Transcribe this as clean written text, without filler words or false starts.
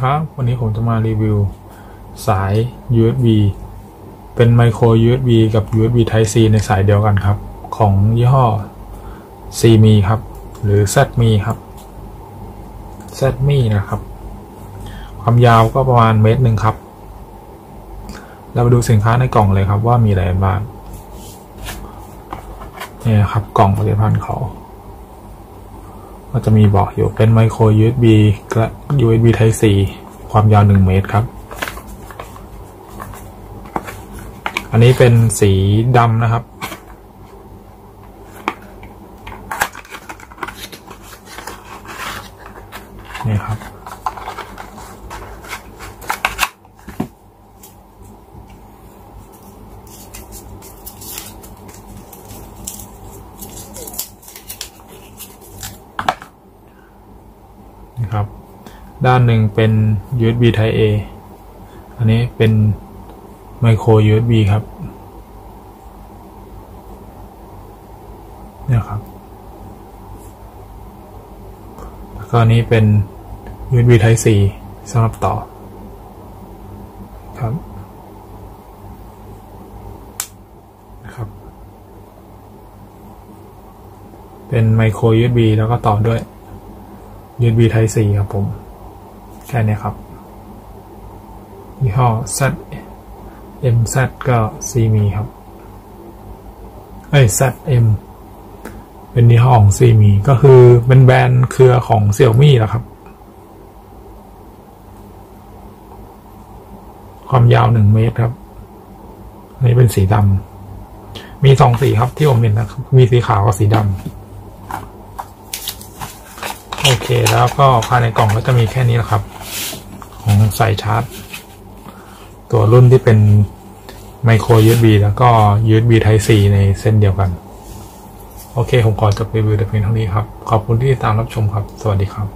สวัสดีครับวันนี้ผมจะมารีวิวสาย USB เป็น Micro USB กับ USB Type C ในสายเดียวกันครับของยี่ห้อ CME ครับหรือ ZME ครับ ZME นะครับความยาวก็ประมาณเมตรหนึ่งครับเราไปดูสินค้าในกล่องเลยครับว่ามีอะไรบ้างนี่ครับกล่องผลิตภัณฑ์เขาก็จะมีบอกอยู่เป็น Micro USB และ USB Type C ความยาว1เมตรครับอันนี้เป็นสีดำนะครับนี่ครับด้านหนึ่งเป็น USB Type A อันนี้เป็น Micro USB ครับเนี่ยครับแล้วก็อันนี้เป็น USB Type C สำหรับต่อครับนะครับเป็น Micro USB แล้วก็ต่อด้วย USB Type C ครับผมแค่นี้ครับยี่ห้อ ZMZ ก็ CME ครับZM เป็นยี่ห้อของ CME ก็คือเป็นแบรนด์เครือของ Xiaomi แหละครับความยาว1เมตรครับอันนี้เป็นสีดำมี2สีครับที่ผมเห็นนะครับมีสีขาวกับสีดำโอเคแล้วก็ภายในกล่องก็จะมีแค่นี้แหละครับของสายชาร์จตัวรุ่นที่เป็น Micro USB แล้วก็ USB Type C ในเส้นเดียวกันโอเคผมขอจบรีวิวแต่เพียงเท่านี้ครับขอบคุณที่ติดตามรับชมครับสวัสดีครับ